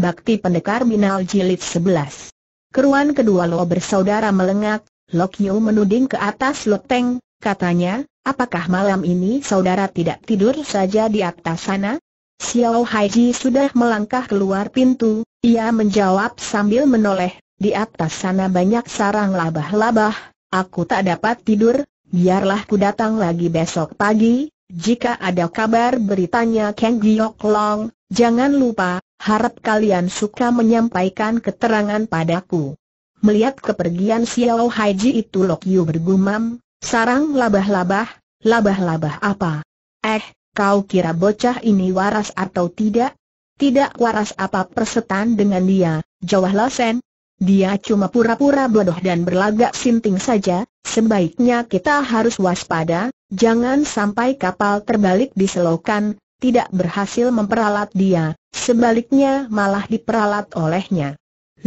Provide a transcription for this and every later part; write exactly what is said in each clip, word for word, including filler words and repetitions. Bakti Pendekar Binal Jilid sebelas. Keruan kedua Lo bersaudara melengak. Lo Kiu menuding ke atas Lo Teng, katanya, apakah malam ini saudara tidak tidur saja di atas sana? Xiao Haiji sudah melangkah keluar pintu, ia menjawab sambil menoleh, di atas sana banyak sarang labah-labah, aku tak dapat tidur, biarlah ku datang lagi besok pagi, jika ada kabar beritanya Kang Giok Long, jangan lupa. Harap kalian suka menyampaikan keterangan padaku. Melihat kepergian Xiao Haiji itu, Lo Kiu bergumam, sarang labah-labah, labah-labah apa? Eh, kau kira bocah ini waras atau tidak? Tidak waras apa persetan dengan dia, Jawa Lassen. Dia cuma pura-pura bodoh dan berlagak sinting saja, sebaiknya kita harus waspada, jangan sampai kapal terbalik diselokan. Tidak berhasil memperalat dia, sebaliknya malah diperalat olehnya.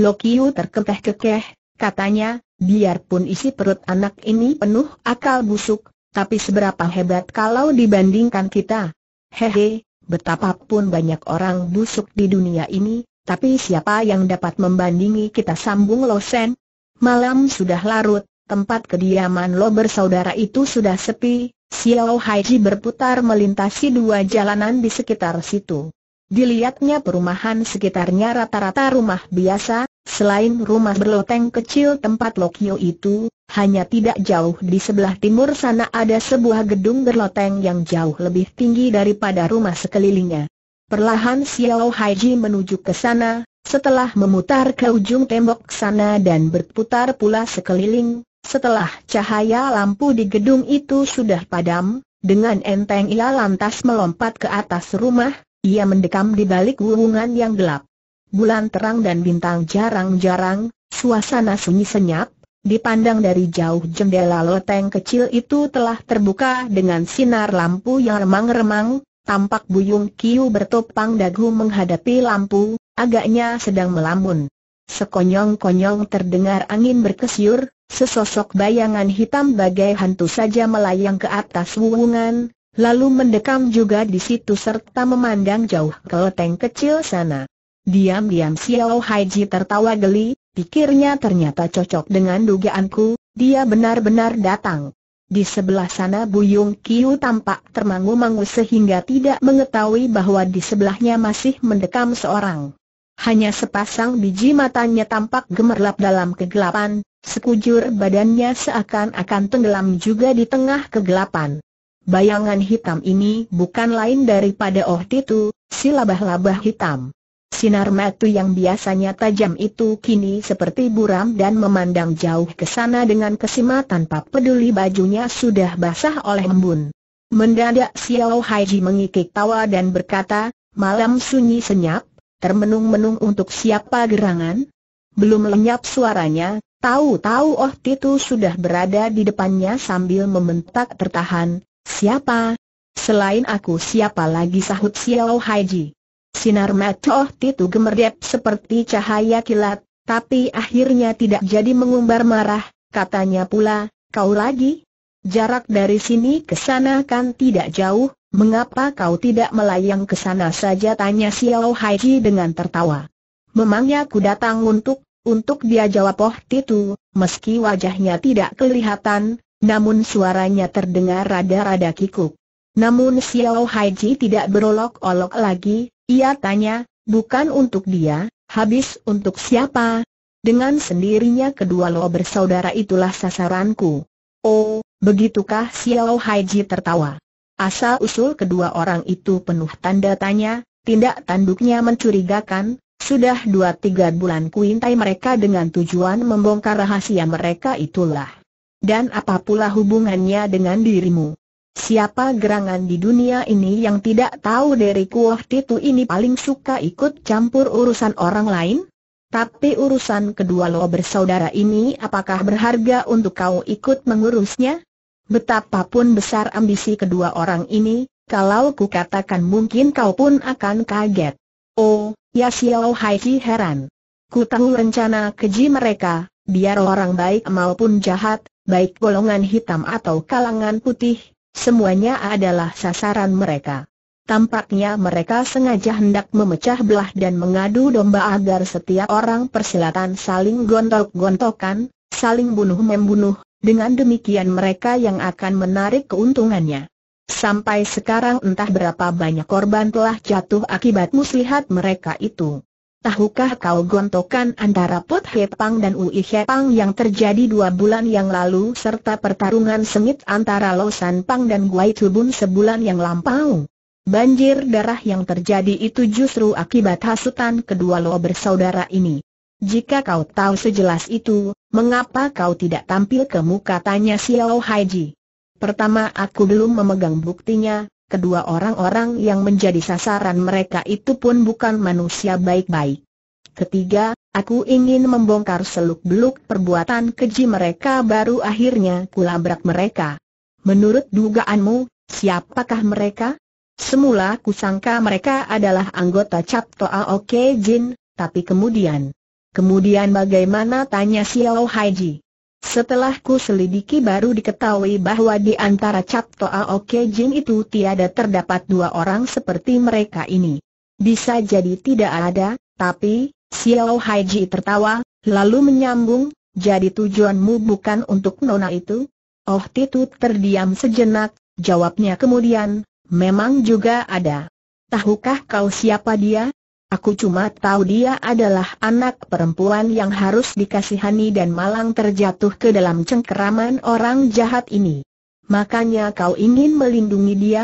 Lo Kiu terkekeh-kekeh, katanya, biarpun isi perut anak ini penuh akal busuk, tapi seberapa hebat kalau dibandingkan kita. Hehe, betapapun banyak orang busuk di dunia ini, tapi siapa yang dapat membandingi kita, sambung Lo Sen. Malam sudah larut, tempat kediaman Lo bersaudara itu sudah sepi. Xiao Haiji berputar melintasi dua jalanan di sekitar situ. Dilihatnya perumahan sekitarnya rata-rata rumah biasa, selain rumah berloteng kecil tempat Lokio itu, hanya tidak jauh di sebelah timur sana ada sebuah gedung berloteng yang jauh lebih tinggi daripada rumah sekelilingnya. Perlahan Xiao Haiji menuju ke sana, setelah memutar ke ujung tembok sana dan berputar pula sekeliling. Setelah cahaya lampu di gedung itu sudah padam, dengan enteng ia lantas melompat ke atas rumah, ia mendekam di balik wuwungan yang gelap. Bulan terang dan bintang jarang-jarang, suasana sunyi senyap, dipandang dari jauh jendela loteng kecil itu telah terbuka dengan sinar lampu yang remang-remang, tampak Buyung Kiu bertopang dagu menghadapi lampu, agaknya sedang melamun. Sekonyong-konyong terdengar angin berkesiur, sesosok bayangan hitam bagai hantu saja melayang ke atas wuwungan, lalu mendekam juga di situ serta memandang jauh ke loteng kecil sana. Diam-diam Xiao Haiji tertawa geli, pikirnya ternyata cocok dengan dugaanku, dia benar-benar datang. Di sebelah sana Buyung Kiu tampak termangu-mangu sehingga tidak mengetahui bahwa di sebelahnya masih mendekam seorang. Hanya sepasang biji matanya tampak gemerlap dalam kegelapan, sekujur badannya seakan-akan tenggelam juga di tengah kegelapan. Bayangan hitam ini bukan lain daripada Oh Titu, si labah-labah hitam. Sinar mata yang biasanya tajam itu kini seperti buram dan memandang jauh ke sana dengan kesima tanpa peduli bajunya sudah basah oleh embun. Mendadak Xiao Haiji mengikik tawa dan berkata, malam sunyi senyap. Termenung-menung untuk siapa gerangan? Belum lenyap suaranya, tahu-tahu Oh Titu sudah berada di depannya sambil membentak tertahan, siapa? Selain aku siapa lagi, sahut Xiao Haiji. Sinar mata Oh Titu gemerlap seperti cahaya kilat, tapi akhirnya tidak jadi mengumbar marah, katanya pula, kau lagi? Jarak dari sini ke sana kan tidak jauh. Mengapa kau tidak melayang ke sana saja, tanya Xiao Haiji dengan tertawa. Memangnya aku datang untuk, untuk dia, jawab Oh Titu, meski wajahnya tidak kelihatan, namun suaranya terdengar rada-rada kikuk. Namun Xiao Haiji tidak berolok-olok lagi, ia tanya, bukan untuk dia, habis untuk siapa? Dengan sendirinya kedua Lo bersaudara itulah sasaranku. Oh, begitukah, Xiao Haiji tertawa. Asal-usul kedua orang itu penuh tanda tanya, tindak tanduknya mencurigakan, sudah dua tiga bulan kuintai mereka dengan tujuan membongkar rahasia mereka itulah. Dan apa pula hubungannya dengan dirimu? Siapa gerangan di dunia ini yang tidak tahu diriku? Oh Titu ini paling suka ikut campur urusan orang lain? Tapi urusan kedua Lo bersaudara ini apakah berharga untuk kau ikut mengurusnya? Betapapun besar ambisi kedua orang ini, kalau ku katakan mungkin kau pun akan kaget. Oh, ya, Xiao Haiji heran. Ku tahu rencana keji mereka, biar orang baik maupun jahat, baik golongan hitam atau kalangan putih, semuanya adalah sasaran mereka. Tampaknya mereka sengaja hendak memecah belah dan mengadu domba agar setiap orang persilatan saling gontok-gontokan, saling bunuh-membunuh, dengan demikian mereka yang akan menarik keuntungannya. Sampai sekarang entah berapa banyak korban telah jatuh akibat muslihat mereka itu. Tahukah kau gontokan antara Pot Hepang dan Ui Hepang yang terjadi dua bulan yang lalu serta pertarungan sengit antara Lo Sanpang dan Guai Tubun sebulan yang lampau? Banjir darah yang terjadi itu justru akibat hasutan kedua Lo bersaudara ini. Jika kau tahu sejelas itu, mengapa kau tidak tampil ke muka, tanya Xiao Haiji. Pertama, aku belum memegang buktinya. Kedua, orang-orang yang menjadi sasaran mereka itu pun bukan manusia baik-baik. Ketiga, aku ingin membongkar seluk-beluk perbuatan keji mereka baru akhirnya kulabrak mereka. Menurut dugaanmu, siapakah mereka? Semula kusangka mereka adalah anggota Cabtoa Okejin, tapi kemudian... Kemudian bagaimana, tanya Xiao Haiji. Setelah ku selidiki baru diketahui bahwa di antara Cabtoa Okejin itu tiada terdapat dua orang seperti mereka ini. Bisa jadi tidak ada, tapi, Xiao Haiji tertawa, lalu menyambung, jadi tujuanmu bukan untuk nona itu? Oh Titu terdiam sejenak, jawabnya kemudian, memang juga ada. Tahukah kau siapa dia? Aku cuma tahu dia adalah anak perempuan yang harus dikasihani dan malang terjatuh ke dalam cengkeraman orang jahat ini. Makanya kau ingin melindungi dia?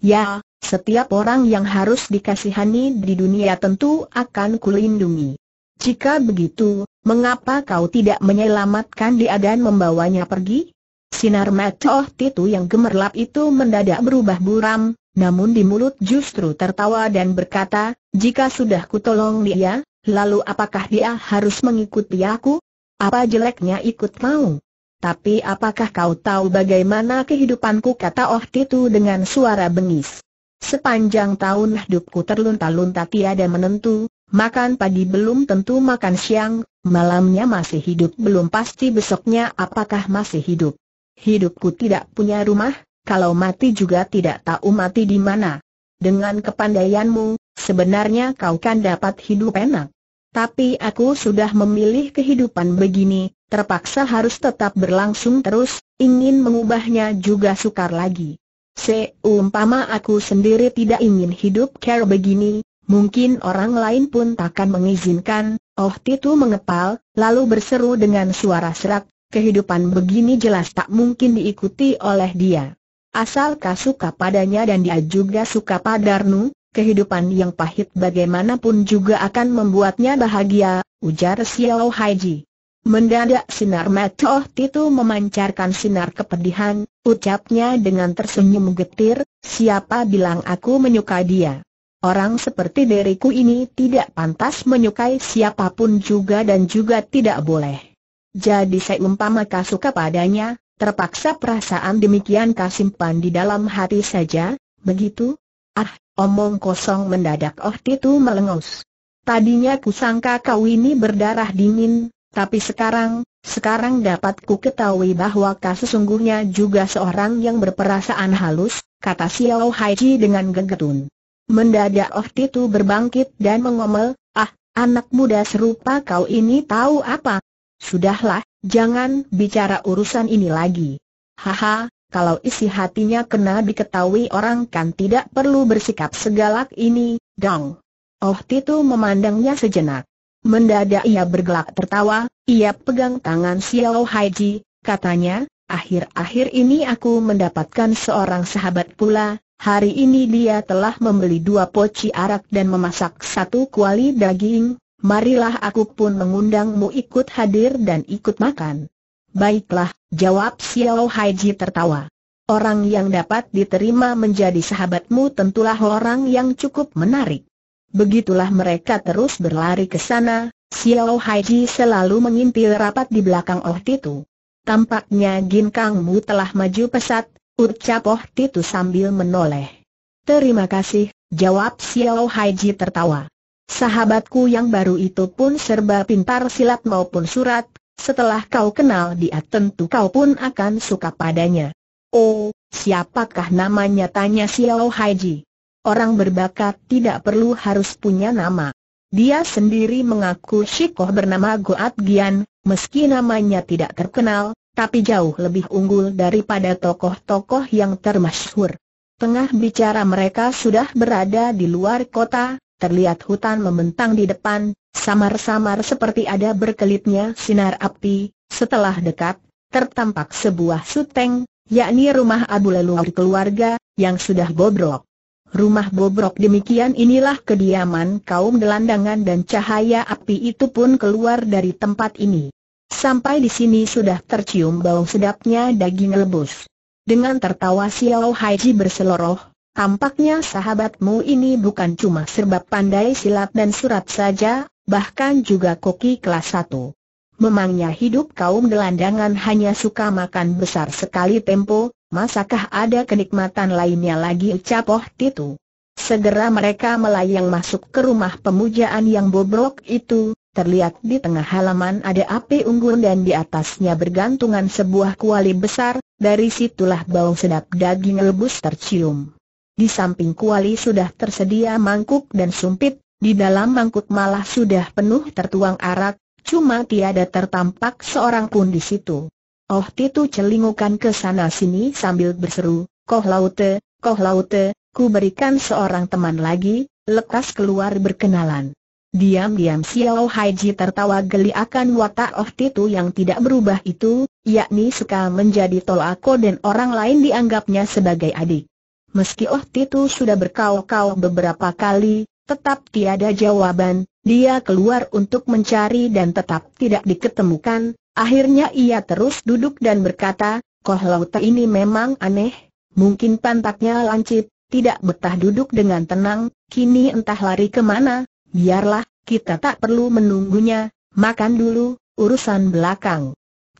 Ya, setiap orang yang harus dikasihani di dunia tentu akan kulindungi. Jika begitu, mengapa kau tidak menyelamatkan dia dan membawanya pergi? Sinar mata Oh Titu yang gemerlap itu mendadak berubah buram. Namun di mulut justru tertawa dan berkata, jika sudah kutolong dia, lalu apakah dia harus mengikuti aku? Apa jeleknya ikut mau? Tapi apakah kau tahu bagaimana kehidupanku, kata Oh Titu dengan suara bengis. Sepanjang tahun hidupku terlunta-lunta tiada menentu, makan pagi belum tentu makan siang, malamnya masih hidup belum pasti besoknya apakah masih hidup. Hidupku tidak punya rumah. Kalau mati juga tidak tahu mati di mana. Dengan kepandaianmu, sebenarnya kau kan dapat hidup enak. Tapi aku sudah memilih kehidupan begini, terpaksa harus tetap berlangsung terus. Ingin mengubahnya juga sukar lagi. Seumpama aku sendiri tidak ingin hidup care begini, mungkin orang lain pun takkan mengizinkan. Oh Titu mengepal, lalu berseru dengan suara serak, kehidupan begini jelas tak mungkin diikuti oleh dia. Asal kau suka padanya dan dia juga suka padarmu, kehidupan yang pahit bagaimanapun juga akan membuatnya bahagia, ujar Xiao Haiji. Mendadak sinar mata Oh Titu memancarkan sinar kepedihan, ucapnya dengan tersenyum getir, siapa bilang aku menyukai dia? Orang seperti diriku ini tidak pantas menyukai siapapun juga dan juga tidak boleh. Jadi seumpama kau suka padanya, terpaksa perasaan demikian kau simpan di dalam hati saja, begitu? Ah, omong kosong, mendadak Oh Titu melengus. Tadinya kusangka kau ini berdarah dingin, tapi sekarang, sekarang dapat ku ketahui bahwa kau sesungguhnya juga seorang yang berperasaan halus, kata Xiao Haiji dengan gegetun. Mendadak Oh Titu berbangkit dan mengomel, ah, anak muda serupa kau ini tahu apa? Sudahlah. Jangan bicara urusan ini lagi. Haha, kalau isi hatinya kena diketahui orang kan tidak perlu bersikap segalak ini, dong. Oh Titu memandangnya sejenak. Mendadak ia bergelak tertawa, ia pegang tangan Xiao Haiji, katanya, akhir-akhir ini aku mendapatkan seorang sahabat pula, hari ini dia telah membeli dua poci arak dan memasak satu kuali daging. Marilah aku pun mengundangmu ikut hadir dan ikut makan. Baiklah, jawab Xiao Haiji tertawa. Orang yang dapat diterima menjadi sahabatmu tentulah orang yang cukup menarik. Begitulah mereka terus berlari ke sana. Xiao Haiji selalu mengintil rapat di belakang Oh Titu. Tampaknya ginkangmu telah maju pesat, ucap Oh Titu sambil menoleh. Terima kasih, jawab Xiao Haiji tertawa. Sahabatku yang baru itu pun serba pintar silat maupun surat, setelah kau kenal dia tentu kau pun akan suka padanya. Oh, siapakah namanya, tanya Xiao Haiji. orang berbakat tidak perlu harus punya nama. Dia sendiri mengaku Shikoh bernama Goat Gian, meski namanya tidak terkenal, tapi jauh lebih unggul daripada tokoh-tokoh yang termasyhur. Tengah bicara mereka sudah berada di luar kota, terlihat hutan membentang di depan, samar-samar seperti ada berkelitnya sinar api. Setelah dekat, tertampak sebuah suteng, yakni rumah abu leluhur keluarga, yang sudah bobrok. Rumah bobrok demikian inilah kediaman kaum gelandangan dan cahaya api itu pun keluar dari tempat ini. Sampai di sini sudah tercium bau sedapnya daging rebus. Dengan tertawa Xiao Haiji berseloroh, tampaknya sahabatmu ini bukan cuma serba pandai silat dan surat saja, bahkan juga koki kelas satu. Memangnya hidup kaum gelandangan hanya suka makan besar sekali tempo? Masakah ada kenikmatan lainnya lagi, ucap Oh Titu. Segera mereka melayang masuk ke rumah pemujaan yang bobrok itu. Terlihat di tengah halaman ada api unggun dan di atasnya bergantungan sebuah kuali besar. Dari situlah bau sedap daging rebus tercium. Di samping kuali sudah tersedia mangkuk dan sumpit. Di dalam mangkuk malah sudah penuh tertuang arak, cuma tiada tertampak seorang pun di situ. Oh Titu celingukan ke sana sini sambil berseru, "Koh Lauta, Koh Lauta, ku berikan seorang teman lagi." Lekas keluar berkenalan. Diam-diam Xiao Haiji tertawa geli akan watak Oh Titu yang tidak berubah itu, yakni suka menjadi tolako dan orang lain dianggapnya sebagai adik. Meski Oh Titu sudah berkau-kau beberapa kali, tetap tiada jawaban. Dia keluar untuk mencari dan tetap tidak diketemukan. Akhirnya ia terus duduk dan berkata, "Koh Lauta ini memang aneh, mungkin pantatnya lancip, tidak betah duduk dengan tenang, kini entah lari kemana, biarlah, kita tak perlu menunggunya, makan dulu, urusan belakang."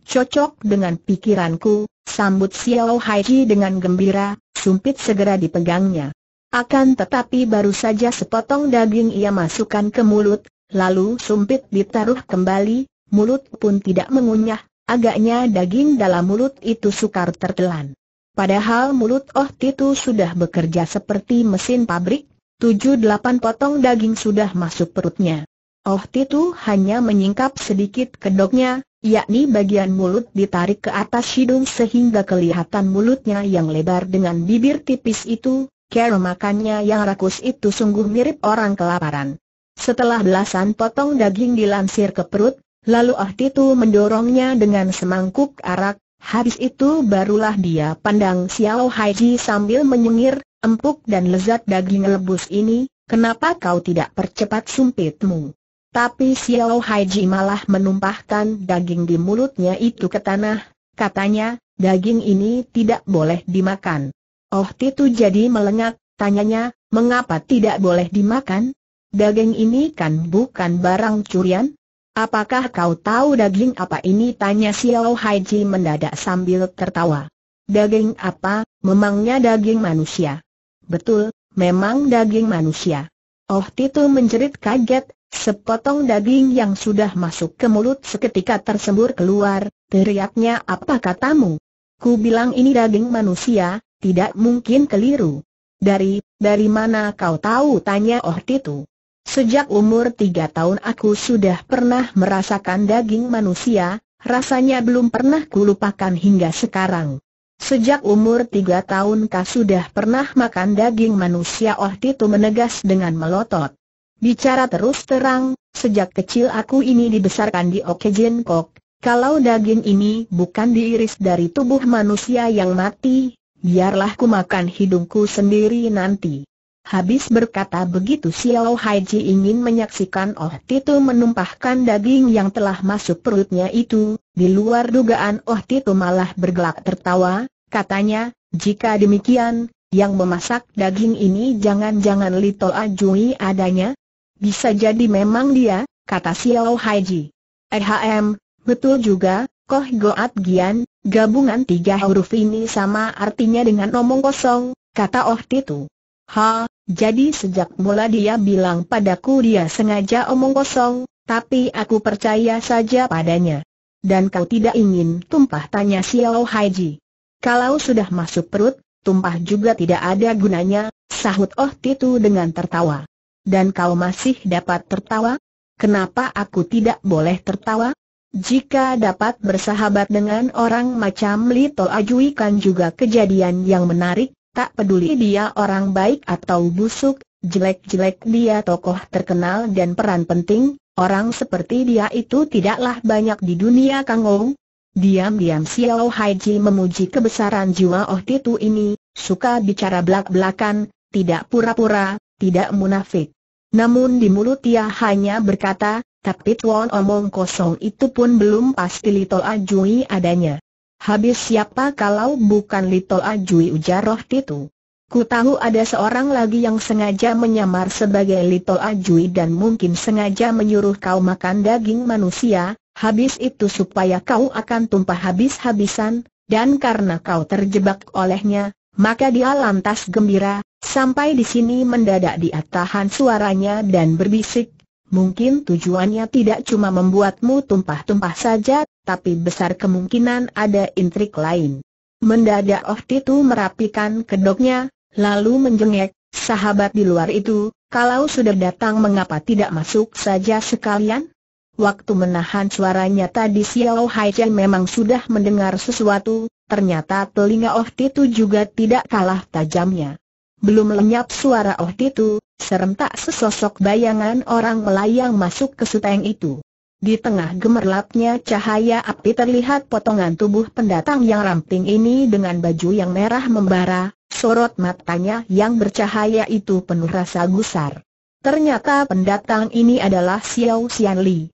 "Cocok dengan pikiranku," sambut Xiao Haiji dengan gembira, sumpit segera dipegangnya. Akan tetapi baru saja sepotong daging ia masukkan ke mulut, lalu sumpit ditaruh kembali. Mulut pun tidak mengunyah, agaknya daging dalam mulut itu sukar tertelan. Padahal mulut Oh Titu sudah bekerja seperti mesin pabrik, tujuh delapan potong daging sudah masuk perutnya. Oh Titu hanya menyingkap sedikit kedoknya, yakni bagian mulut ditarik ke atas hidung sehingga kelihatan mulutnya yang lebar dengan bibir tipis itu. Cara makannya yang rakus itu sungguh mirip orang kelaparan. Setelah belasan potong daging dilansir ke perut, lalu Oh Titu mendorongnya dengan semangkuk arak. Habis itu barulah dia pandang Xiao Haiji sambil menyengir, "Empuk dan lezat daging rebus ini, kenapa kau tidak percepat sumpitmu?" Tapi Xiao Haiji malah menumpahkan daging di mulutnya itu ke tanah. Katanya, "Daging ini tidak boleh dimakan." Oh Titu jadi melengak, tanyanya, "Mengapa tidak boleh dimakan? Daging ini kan bukan barang curian." "Apakah kau tahu daging apa ini?" tanya Xiao Haiji mendadak sambil tertawa. "Daging apa? Memangnya daging manusia?" "Betul, memang daging manusia." Oh Titu menjerit kaget, sepotong daging yang sudah masuk ke mulut seketika tersembur keluar. Teriaknya, "Apa katamu? Ku bilang ini daging manusia, tidak mungkin keliru." Dari, dari mana kau tahu?" tanya Oh Titu. "Sejak umur tiga tahun aku sudah pernah merasakan daging manusia, rasanya belum pernah kulupakan hingga sekarang." "Sejak umur tiga tahun kau sudah pernah makan daging manusia?" Oh Titu menegas dengan melotot. "Bicara terus terang, sejak kecil aku ini dibesarkan di Okyencok. Kalau daging ini bukan diiris dari tubuh manusia yang mati, biarlah ku makan hidungku sendiri nanti." Habis berkata begitu, Xiao Haiji ingin menyaksikan Oh Titu menumpahkan daging yang telah masuk perutnya itu. Di luar dugaan, Oh Titu malah bergelak tertawa. Katanya, "Jika demikian, yang memasak daging ini jangan-jangan Little Anjui adanya?" "Bisa jadi memang dia," kata Xiao Haiji. "Ehm, betul juga, Koh Goat Gian, gabungan tiga huruf ini sama artinya dengan omong kosong," kata Oh Titu. "Ha, jadi sejak mula dia bilang padaku dia sengaja omong kosong, tapi aku percaya saja padanya." "Dan kau tidak ingin tumpah?" tanya Xiao Haiji. "Kalau sudah masuk perut, tumpah juga tidak ada gunanya, sahut Oh Titu dengan tertawa. Dan kau masih dapat tertawa? Kenapa aku tidak boleh tertawa? Jika dapat bersahabat dengan orang macam Little Anjui kan juga kejadian yang menarik, tak peduli dia orang baik atau busuk, jelek-jelek dia tokoh terkenal dan peran penting, orang seperti dia itu tidaklah banyak di dunia Kangouw. Diam-diam Xiao Haiji memuji kebesaran jiwa Oh Titu ini, suka bicara belak-belakan, tidak pura-pura, tidak munafik. Namun di mulut dia hanya berkata, tapi tuan omong kosong itu pun belum pasti Little Anjui adanya. Habis siapa kalau bukan Little Anjui, ujar Oh Titu. Ku tahu ada seorang lagi yang sengaja menyamar sebagai Little Anjui dan mungkin sengaja menyuruh kau makan daging manusia. Habis itu supaya kau akan tumpah habis-habisan, dan karena kau terjebak olehnya, maka dia lantas gembira. Sampai di sini mendadak dia tahan suaranya dan berbisik, mungkin tujuannya tidak cuma membuatmu tumpah-tumpah saja, tapi besar kemungkinan ada intrik lain. Mendadak Oh Titu merapikan kedoknya, lalu menjengek, sahabat di luar itu, kalau sudah datang mengapa tidak masuk saja sekalian? Waktu menahan suaranya tadi Xiao Haiji memang sudah mendengar sesuatu, ternyata telinga Oh Titu juga tidak kalah tajamnya. Belum lenyap suara Oh Titu, serentak sesosok bayangan orang melayang masuk ke suteng itu. Di tengah gemerlapnya cahaya api terlihat potongan tubuh pendatang yang ramping ini dengan baju yang merah membara, sorot matanya yang bercahaya itu penuh rasa gusar. Ternyata pendatang ini adalah Xiao Xianli.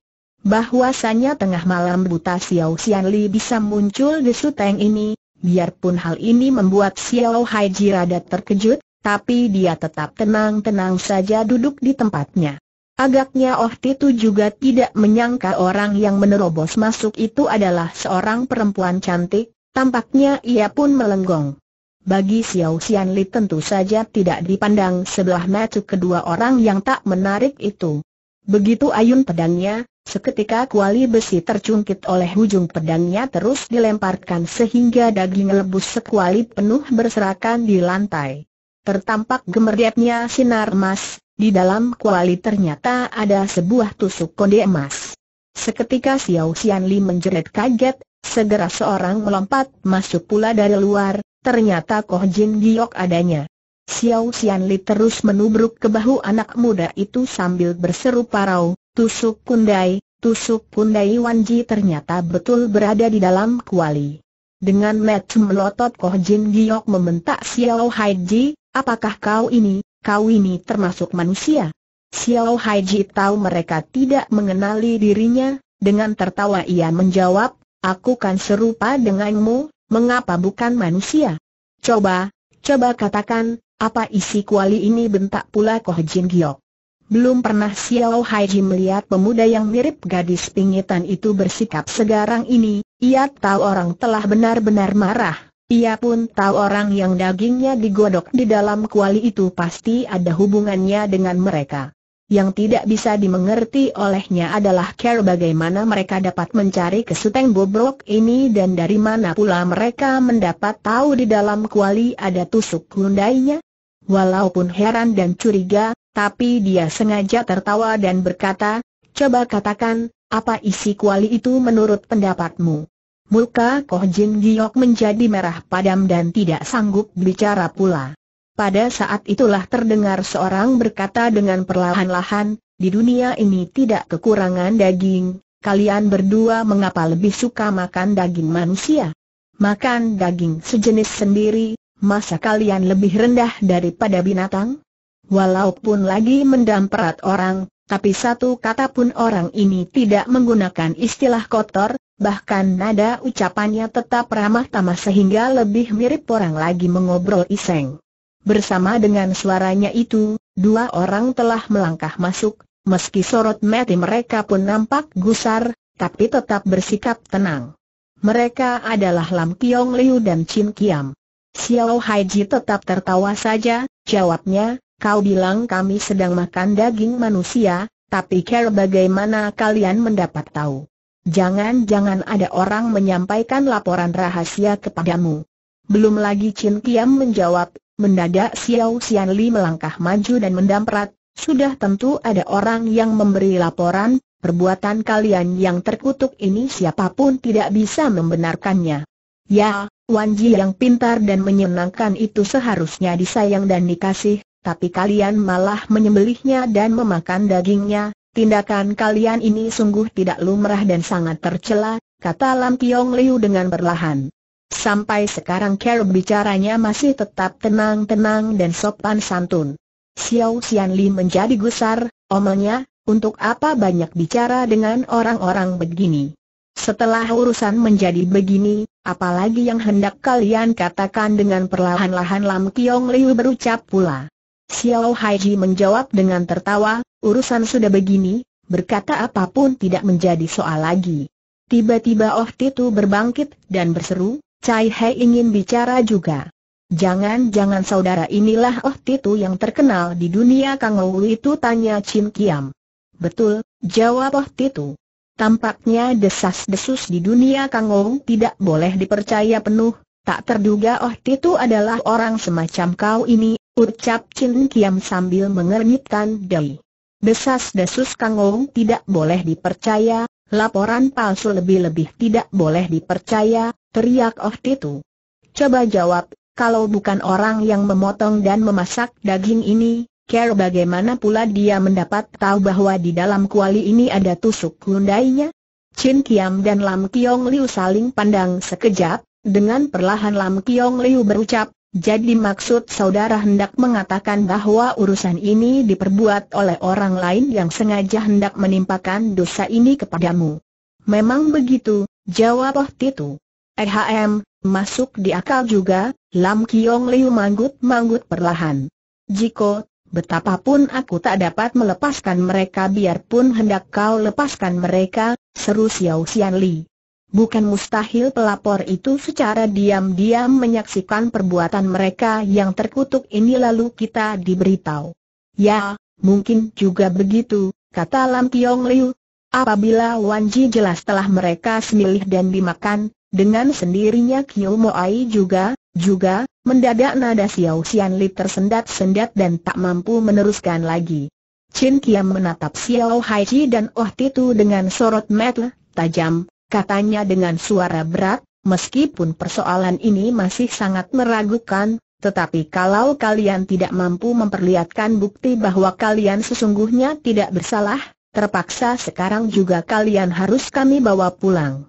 Bahwasanya tengah malam buta Xiao Xianli bisa muncul di suteng ini, biarpun hal ini membuat Xiao Haiji rada terkejut, tapi dia tetap tenang-tenang saja duduk di tempatnya. Agaknya Oh Titu juga tidak menyangka orang yang menerobos masuk itu adalah seorang perempuan cantik, tampaknya ia pun melenggong. Bagi Xiao Xianli tentu saja tidak dipandang sebelah mata kedua orang yang tak menarik itu. Begitu ayun pedangnya, seketika kuali besi tercungkit oleh ujung pedangnya terus dilemparkan sehingga daging lebus sekuali penuh berserakan di lantai. Tertampak gemerlapnya sinar emas, di dalam kuali ternyata ada sebuah tusuk konde emas. Seketika Xiao Xianli menjerit kaget, segera seorang melompat masuk pula dari luar, ternyata Koh Jin Giok adanya. Xiao Xianli terus menubruk ke bahu anak muda itu sambil berseru parau, tusuk kundai, tusuk kundai Wanji ternyata betul berada di dalam kuali. Dengan mata melotot Koh Jin Giok membentak Xiao Haiji, apakah kau ini, kau ini termasuk manusia? Xiao Haiji tahu mereka tidak mengenali dirinya, dengan tertawa ia menjawab, aku kan serupa denganmu, mengapa bukan manusia? Coba, coba katakan. Apa isi kuali ini, bentak pula Koh Jin Giok. Belum pernah Xiao Haiji melihat pemuda yang mirip gadis pingitan itu bersikap segarang ini. Ia tahu orang telah benar-benar marah. Ia pun tahu orang yang dagingnya digodok di dalam kuali itu pasti ada hubungannya dengan mereka. Yang tidak bisa dimengerti olehnya adalah cara bagaimana mereka dapat mencari kesuteng bobrok ini dan dari mana pula mereka mendapat tahu di dalam kuali ada tusuk kundainya. Walaupun heran dan curiga, tapi dia sengaja tertawa dan berkata, coba katakan, apa isi kuali itu menurut pendapatmu? Muka Koh Jin Giok menjadi merah padam dan tidak sanggup bicara pula. Pada saat itulah terdengar seorang berkata dengan perlahan-lahan, di dunia ini tidak kekurangan daging, kalian berdua mengapa lebih suka makan daging manusia? Makan daging sejenis sendiri. Masa kalian lebih rendah daripada binatang? Walaupun lagi mendamperat orang, tapi satu kata pun orang ini tidak menggunakan istilah kotor, bahkan nada ucapannya tetap ramah tamah sehingga lebih mirip orang lagi mengobrol iseng. Bersama dengan suaranya itu, dua orang telah melangkah masuk, meski sorot mata mereka pun nampak gusar, tapi tetap bersikap tenang. Mereka adalah Lam Kiong Liu dan Chin Kiam. Xiao Haiji tetap tertawa saja, jawabnya, kau bilang kami sedang makan daging manusia, tapi cara bagaimana kalian mendapat tahu? Jangan-jangan ada orang menyampaikan laporan rahasia kepadamu. Belum lagi Chin Kiam menjawab, Mendadak Xiao Xianli melangkah maju dan mendamprat, sudah tentu ada orang yang memberi laporan, perbuatan kalian yang terkutuk ini siapapun tidak bisa membenarkannya. Ya, Wanji yang pintar dan menyenangkan itu seharusnya disayang dan dikasih, tapi kalian malah menyembelihnya dan memakan dagingnya. Tindakan kalian ini sungguh tidak lumrah dan sangat tercela, kata Lam Kiong Liu dengan perlahan. Sampai sekarang cara bicaranya masih tetap tenang-tenang dan sopan santun. Xiao Xianli menjadi gusar, omelnya, untuk apa banyak bicara dengan orang-orang begini? Setelah urusan menjadi begini, apalagi yang hendak kalian katakan? Dengan perlahan-lahan Lam Kiong Liu berucap pula. Xiao Haiji menjawab dengan tertawa, urusan sudah begini, berkata apapun tidak menjadi soal lagi. Tiba-tiba Oh Titu berbangkit dan berseru, Cai He ingin bicara juga. Jangan-jangan saudara inilah Oh Titu yang terkenal di dunia Kangouw itu, tanya Chin Kiam. Betul, jawab Oh Titu. Tampaknya desas-desus di dunia Kangouw tidak boleh dipercaya penuh. Tak terduga Oh Titu adalah orang semacam kau ini, ucap Chin Kiam sambil mengernyitkan dahi. Desas-desus Kangouw tidak boleh dipercaya, laporan palsu lebih-lebih tidak boleh dipercaya, teriak Oh Titu. Coba jawab. Kalau bukan orang yang memotong dan memasak daging ini, kira bagaimana pula dia mendapat tahu bahwa di dalam kuali ini ada tusuk kundainya? Chin Kiam dan Lam Kiong Liu saling pandang sekejap, dengan perlahan Lam Kiong Liu berucap, jadi maksud saudara hendak mengatakan bahwa urusan ini diperbuat oleh orang lain yang sengaja hendak menimpakan dosa ini kepadamu. Memang begitu, jawab Oh Titu. Ehm, masuk di akal juga, Lam Kiong Liu manggut-manggut perlahan. Jiko, betapapun aku tak dapat melepaskan mereka biarpun hendak kau lepaskan mereka, seru Xiao Xianli. Bukan mustahil pelapor itu secara diam-diam menyaksikan perbuatan mereka yang terkutuk ini lalu kita diberitahu. Ya, mungkin juga begitu, kata Lam Kiong Liu. Apabila Wanji jelas telah mereka sembelih dan dimakan, dengan sendirinya Qiu Mo Ai juga, juga, mendadak nada Xiao Xianli tersendat-sendat dan tak mampu meneruskan lagi. Chin Kiam menatap Xiao Haiji dan Oh Titu dengan sorot mata tajam, katanya dengan suara berat, meskipun persoalan ini masih sangat meragukan, tetapi kalau kalian tidak mampu memperlihatkan bukti bahwa kalian sesungguhnya tidak bersalah, terpaksa sekarang juga kalian harus kami bawa pulang.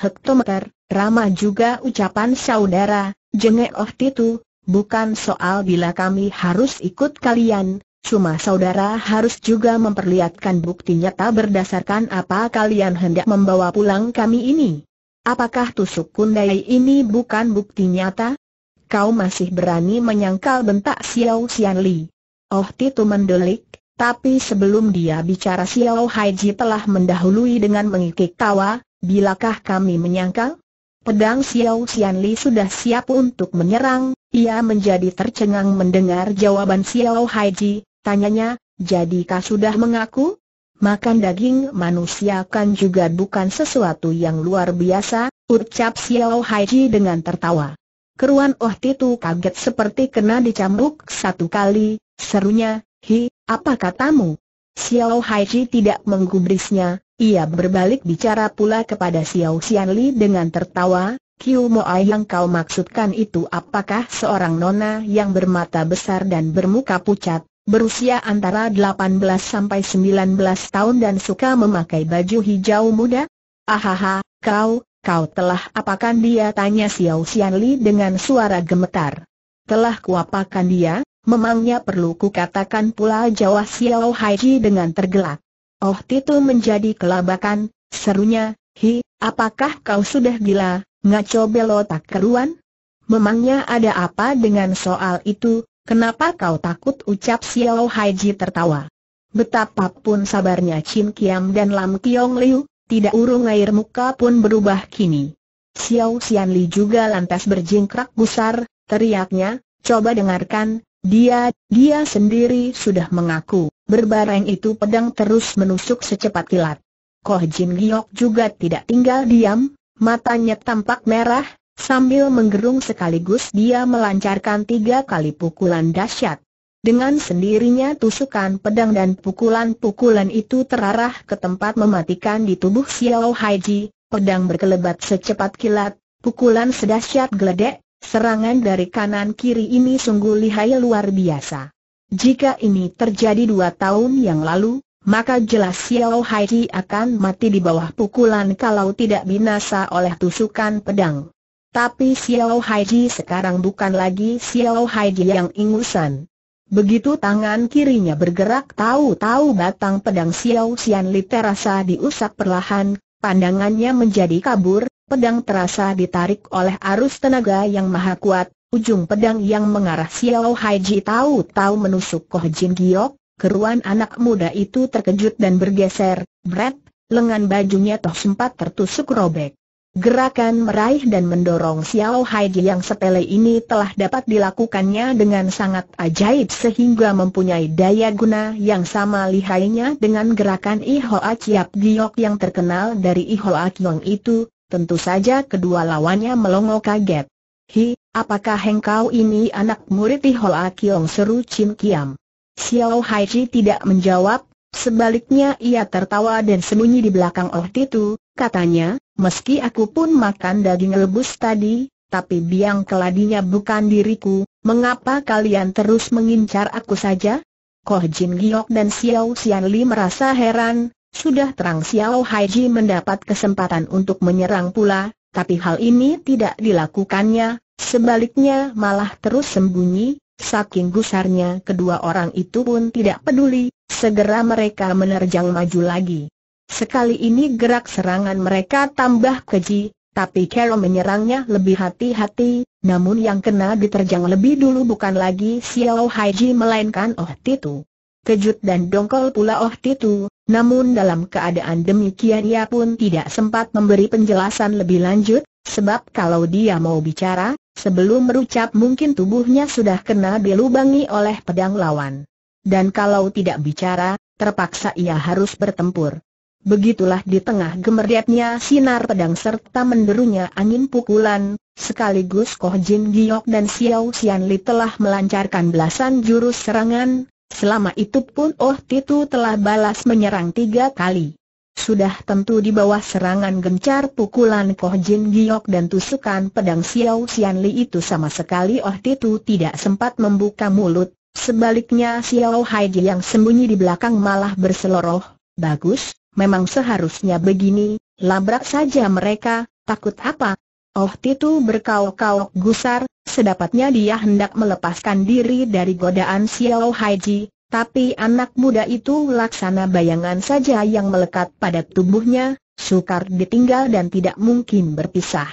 Hektometer, ramah juga ucapan saudara, jengek Oh Titu, bukan soal bila kami harus ikut kalian, cuma saudara harus juga memperlihatkan bukti nyata berdasarkan apa kalian hendak membawa pulang kami ini. Apakah tusuk kundai ini bukan bukti nyata? Kau masih berani menyangkal, bentak Xiao Xianli. Oh Titu mendelik, tapi sebelum dia bicara Xiao Haiji telah mendahului dengan mengikik tawa. Bilakah kami menyangkal? Pedang Xiao Xianli sudah siap untuk menyerang. Ia menjadi tercengang mendengar jawaban Xiao Haiji. Tanyanya, jadikah sudah mengaku? Makan daging manusia kan juga bukan sesuatu yang luar biasa, ucap Xiao Haiji dengan tertawa. Keruan Oh Titu kaget seperti kena dicambuk satu kali. Serunya, hi, apa katamu? Xiao Haiji tidak menggubrisnya. Ia berbalik bicara pula kepada Xiao Xianli dengan tertawa, Qiu Mo Ai yang kau maksudkan itu apakah seorang nona yang bermata besar dan bermuka pucat, berusia antara delapan belas sampai sembilan belas tahun dan suka memakai baju hijau muda? Ahaha, kau, kau telah apakan dia? Tanya Xiao Xianli dengan suara gemetar. Telah kuapakan dia, memangnya perlu kukatakan pula, jawab Xiao Haiji dengan tergelak. Oh Titu menjadi kelabakan, serunya, hi, apakah kau sudah gila, ngaco belotak keruan? Memangnya ada apa dengan soal itu, kenapa kau takut, ucap Xiao Haiji tertawa. Betapapun sabarnya Chin Kiam dan Lam Kiong Liu, tidak urung air muka pun berubah kini. Xiao Xianli juga lantas berjingkrak gusar, teriaknya, coba dengarkan, dia, dia sendiri sudah mengaku. Berbareng itu pedang terus menusuk secepat kilat. Koh Jin Giok juga tidak tinggal diam, matanya tampak merah, Sambil menggerung sekaligus dia melancarkan tiga kali pukulan dahsyat. Dengan sendirinya tusukan pedang dan pukulan-pukulan itu terarah ke tempat mematikan di tubuh Xiao Haiji. Pedang berkelebat secepat kilat, pukulan sedahsyat geledek, serangan dari kanan kiri ini sungguh lihai luar biasa. Jika ini terjadi dua tahun yang lalu, maka jelas Xiao Haiji akan mati di bawah pukulan kalau tidak binasa oleh tusukan pedang. Tapi Xiao Haiji sekarang bukan lagi Xiao Haiji yang ingusan. Begitu tangan kirinya bergerak, tahu-tahu batang pedang Xiao Xianli terasa diusap perlahan, pandangannya menjadi kabur, pedang terasa ditarik oleh arus tenaga yang maha kuat, ujung pedang yang mengarah Xiao Haiji tahu-tahu menusuk Koh Jin Giok. Keruan anak muda itu terkejut dan bergeser, bret, lengan bajunya toh sempat tertusuk robek. Gerakan meraih dan mendorong Xiao Haiji yang sepele ini telah dapat dilakukannya dengan sangat ajaib sehingga mempunyai daya guna yang sama lihainya dengan gerakan I Hoa Chiap Giok yang terkenal dari I Hoa Kiong itu. Tentu saja kedua lawannya melongo kaget. "Hi, apakah engkau ini anak murid I Hoa Kiong?" seru Chin Kiam. Xiao Haiji tidak menjawab, sebaliknya ia tertawa dan sembunyi di belakang Oh Titu. Katanya, "Meski aku pun makan daging rebus tadi, tapi biang keladinya bukan diriku. Mengapa kalian terus mengincar aku saja?" Koh Jin Giok dan Xiao Xianli merasa heran. Sudah terang Xiao Haiji mendapat kesempatan untuk menyerang pula, tapi hal ini tidak dilakukannya. Sebaliknya malah terus sembunyi. Saking gusarnya kedua orang itu pun tidak peduli. Segera mereka menerjang maju lagi. Sekali ini gerak serangan mereka tambah keji, tapi cara menyerangnya lebih hati-hati. Namun yang kena diterjang lebih dulu bukan lagi Xiao Haiji melainkan Oh Titu. Kejut dan dongkol pula Oh Titu, namun dalam keadaan demikian ia pun tidak sempat memberi penjelasan lebih lanjut, sebab kalau dia mau bicara, sebelum berucap mungkin tubuhnya sudah kena dilubangi oleh pedang lawan. Dan kalau tidak bicara, terpaksa ia harus bertempur. Begitulah di tengah gemerdetnya sinar pedang serta menderunya angin pukulan, sekaligus Koh Jin Giok dan Xiao Xianli telah melancarkan belasan jurus serangan. Selama itu pun Oh Titu telah balas menyerang tiga kali. Sudah tentu di bawah serangan gencar pukulan Koh Jin Giok dan tusukan pedang Xiao Xianli itu sama sekali Oh Titu tidak sempat membuka mulut. Sebaliknya Xiao Haiji yang sembunyi di belakang malah berseloroh, "Bagus. Memang seharusnya begini, labrak saja mereka, takut apa?" Oh Titu berkaok-kaok gusar, sedapatnya dia hendak melepaskan diri dari godaan Xiao Haiji, tapi anak muda itu laksana bayangan saja yang melekat pada tubuhnya, sukar ditinggal dan tidak mungkin berpisah.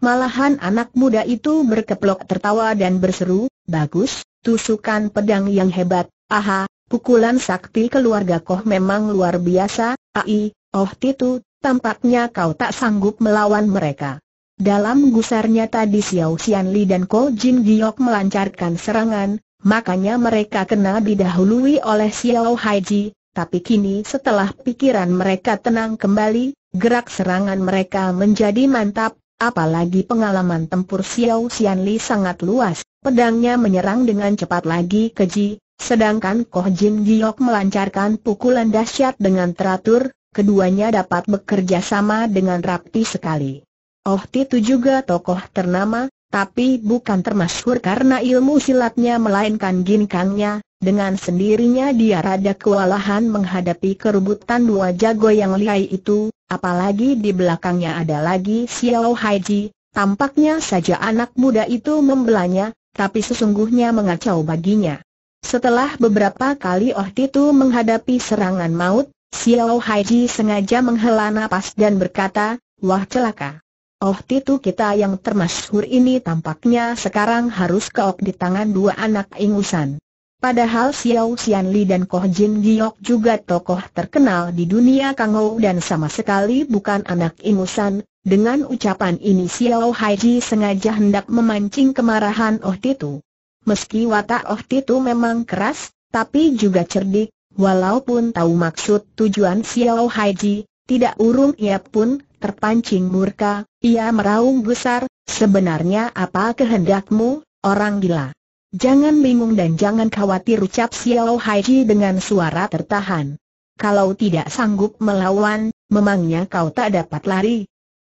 Malahan anak muda itu berkeplok tertawa dan berseru, "Bagus, tusukan pedang yang hebat, aha. Pukulan sakti keluarga Koh memang luar biasa. Ai, Oh Titu, tampaknya kau tak sanggup melawan mereka." Dalam gusarnya tadi Xiao Xianli dan Koh Jin Giok melancarkan serangan, makanya mereka kena didahului oleh Xiao Haiji. Tapi kini setelah pikiran mereka tenang kembali, gerak serangan mereka menjadi mantap. Apalagi pengalaman tempur Xiao Xianli sangat luas, pedangnya menyerang dengan cepat lagi keji. Sedangkan Koh Jin Giok melancarkan pukulan dahsyat dengan teratur, keduanya dapat bekerja sama dengan rapi sekali. Oh Titu juga tokoh ternama, tapi bukan termasyhur karena ilmu silatnya melainkan ginkangnya. Dengan sendirinya dia rada kewalahan menghadapi kerubutan dua jago yang lihai itu, apalagi di belakangnya ada lagi Xiao Haiji. Tampaknya saja anak muda itu membelanya, tapi sesungguhnya mengacau baginya. Setelah beberapa kali Oh Titu menghadapi serangan maut, Xiao Haiji sengaja menghela napas dan berkata, "Wah celaka. Oh Titu kita yang termasyhur ini tampaknya sekarang harus keok di tangan dua anak ingusan." Padahal Xiao Xianli dan Koh Jin Giok juga tokoh terkenal di dunia Kangouw dan sama sekali bukan anak ingusan. Dengan ucapan ini Xiao Haiji sengaja hendak memancing kemarahan Oh Titu. Meski watak Oh Titu memang keras, tapi juga cerdik. Walaupun tahu maksud tujuan Xiao Haiji, tidak urung ia pun Terpancing murka, ia meraung besar, "Sebenarnya apa kehendakmu, orang gila? Jangan bingung dan jangan khawatir," ucap Xiao Haiji dengan suara tertahan. "Kalau tidak sanggup melawan, memangnya kau tak dapat lari?"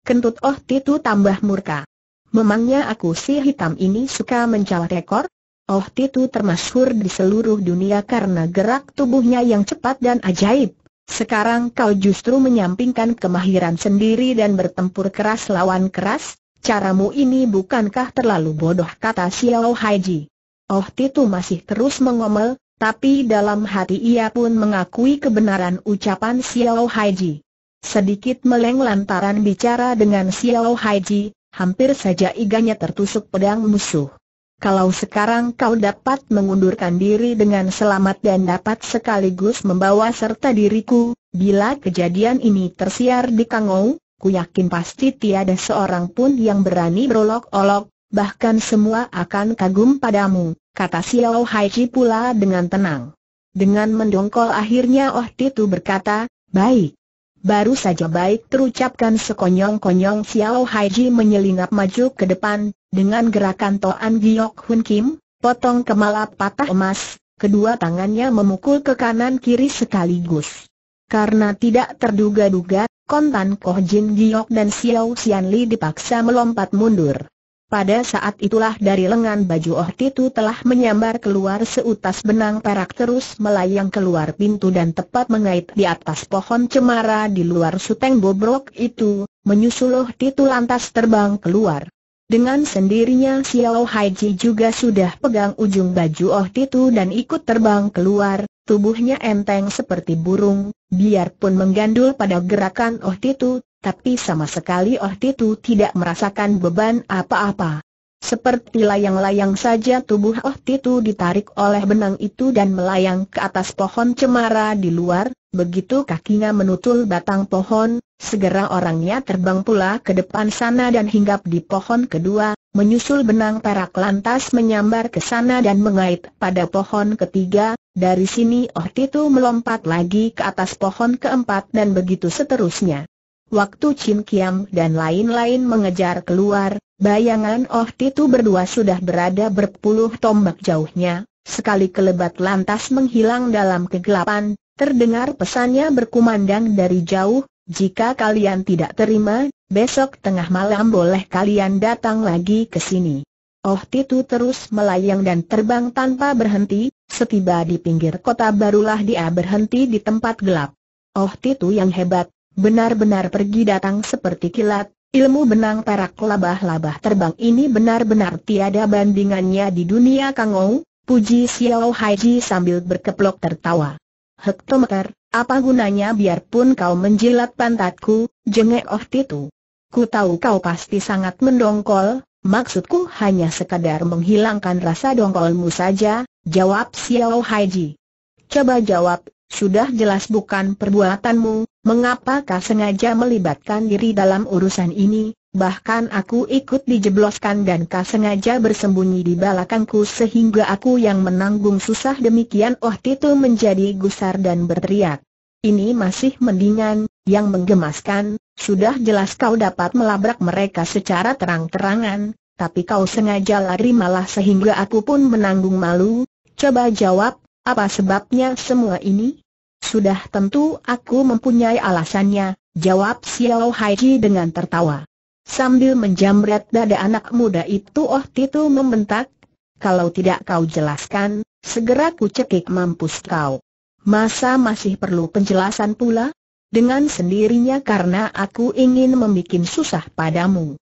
Kentut Oh Titu tambah murka. "Memangnya aku si hitam ini suka mencalat ekor?" Oh Titu termasyhur di seluruh dunia karena gerak tubuhnya yang cepat dan ajaib. Sekarang kau justru menyampingkan kemahiran sendiri dan bertempur keras lawan keras. Caramu ini bukankah terlalu bodoh?" kata Xiao Haiji. Oh Titu masih terus mengomel, tapi dalam hati ia pun mengakui kebenaran ucapan Xiao Haiji. Sedikit meleng lantaran bicara dengan Xiao Haiji, hampir saja iganya tertusuk pedang musuh. "Kalau sekarang kau dapat mengundurkan diri dengan selamat dan dapat sekaligus membawa serta diriku, bila kejadian ini tersiar di Kangouw, ku yakin pasti tiada seorang pun yang berani berolok-olok, bahkan semua akan kagum padamu," kata Xiao Haiji pula dengan tenang. Dengan mendongkol akhirnya Oh Titu berkata, "Baik." Baru saja baik terucapkan sekonyong-konyong, Xiao Haiji menyelinap maju ke depan. Dengan gerakan Toan Jiok Hoon Kim, potong kepala patah emas, kedua tangannya memukul ke kanan kiri sekaligus. Karena tidak terduga-duga, kontan Koh Jin Giok dan Xiao Xianli dipaksa melompat mundur. Pada saat itulah dari lengan baju Oh Titu telah menyambar keluar seutas benang perak terus melayang keluar pintu dan tepat mengait di atas pohon cemara di luar suteng bobrok itu. Menyusul Oh Titu lantas terbang keluar. Dengan sendirinya Xiao Haiji juga sudah pegang ujung baju Oh Titu dan ikut terbang keluar, tubuhnya enteng seperti burung, biarpun menggandul pada gerakan Oh Titu, tapi sama sekali Oh Titu tidak merasakan beban apa-apa. Seperti layang-layang saja tubuh Oh Titu ditarik oleh benang itu dan melayang ke atas pohon cemara di luar. Begitu kakinya menutul batang pohon, segera orangnya terbang pula ke depan sana dan hinggap di pohon kedua, menyusul benang perak lantas menyambar ke sana dan mengait pada pohon ketiga. Dari sini Oh Titu melompat lagi ke atas pohon keempat dan begitu seterusnya. Waktu Chin Kiam dan lain-lain mengejar keluar, bayangan Oh Titu berdua sudah berada berpuluh tombak jauhnya. Sekali kelebat lantas menghilang dalam kegelapan. Terdengar pesannya berkumandang dari jauh, "Jika kalian tidak terima, besok tengah malam boleh kalian datang lagi ke sini." Oh Titu terus melayang dan terbang tanpa berhenti, setiba di pinggir kota barulah dia berhenti di tempat gelap. Oh Titu yang hebat, benar-benar pergi datang seperti kilat, ilmu benang perak labah-labah terbang ini benar-benar tiada bandingannya di dunia Kangouw, puji Xiao Haiji sambil berkeplok tertawa. "Hektometer, apa gunanya biarpun kau menjilat pantatku," jengek Oh Titu. "Ku tahu kau pasti sangat mendongkol, maksudku hanya sekadar menghilangkan rasa dongkolmu saja," jawab Xiao Haiji. "Coba jawab, sudah jelas bukan perbuatanmu, mengapa kau sengaja melibatkan diri dalam urusan ini, bahkan aku ikut dijebloskan dan kau sengaja bersembunyi di belakangku sehingga aku yang menanggung susah demikian." Oh Titu menjadi gusar dan berteriak, "Ini masih mendingan, yang menggemaskan, sudah jelas kau dapat melabrak mereka secara terang-terangan, tapi kau sengaja lari malah sehingga aku pun menanggung malu. Coba jawab, apa sebabnya semua ini?" "Sudah tentu aku mempunyai alasannya," jawab Xiao Haiji dengan tertawa. Sambil menjamret dada anak muda itu Oh Titu membentak, "Kalau tidak kau jelaskan, segera ku cekik mampus kau. Masa masih perlu penjelasan pula? Dengan sendirinya karena aku ingin membikin susah padamu."